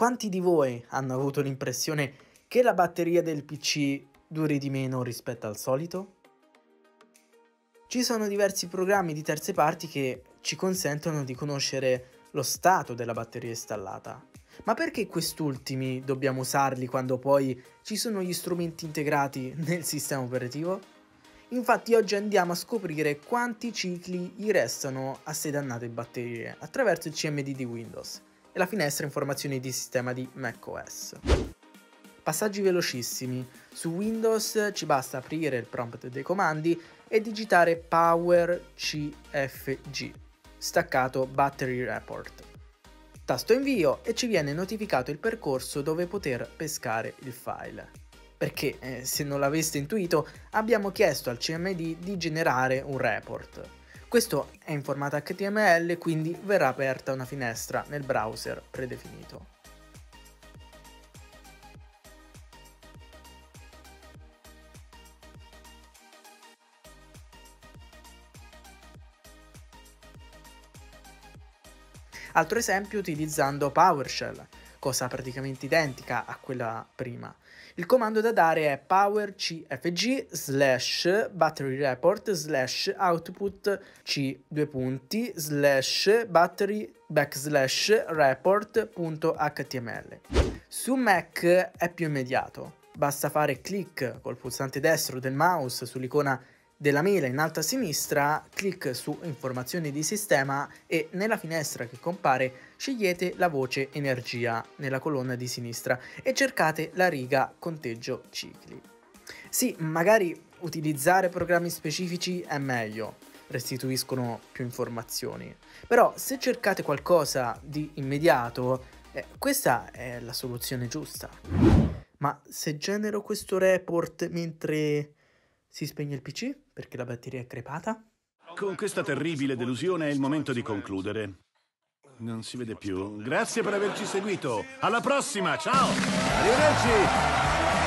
Quanti di voi hanno avuto l'impressione che la batteria del PC duri di meno rispetto al solito? Ci sono diversi programmi di terze parti che ci consentono di conoscere lo stato della batteria installata. Ma perché quest'ultimi dobbiamo usarli quando poi ci sono gli strumenti integrati nel sistema operativo? Infatti oggi andiamo a scoprire quanti cicli gli restano a ste dannate batterie attraverso il CMD di Windows e la finestra informazioni di sistema di macOS. Passaggi velocissimi: su Windows ci basta aprire il prompt dei comandi e digitare PowerCFG staccato Battery Report. Tasto invio e ci viene notificato il percorso dove poter pescare il file. Perché, se non l'aveste intuito, abbiamo chiesto al CMD di generare un report. Questo è in formato HTML, quindi verrà aperta una finestra nel browser predefinito. Altro esempio utilizzando PowerShell, cosa praticamente identica a quella prima. Il comando da dare è powercfg/battery-report/output-c:/battery-report.html. Su Mac è più immediato, basta fare clic col pulsante destro del mouse sull'icona della mela in alto a sinistra, clic su informazioni di sistema e nella finestra che compare scegliete la voce energia nella colonna di sinistra e cercate la riga conteggio cicli. Sì, magari utilizzare programmi specifici è meglio, restituiscono più informazioni, però se cercate qualcosa di immediato, questa è la soluzione giusta. Ma se genero questo report mentre si spegne il PC perché la batteria è crepata? Con questa terribile delusione è il momento di concludere. Non si vede più. Grazie per averci seguito. Alla prossima, ciao! Arrivederci!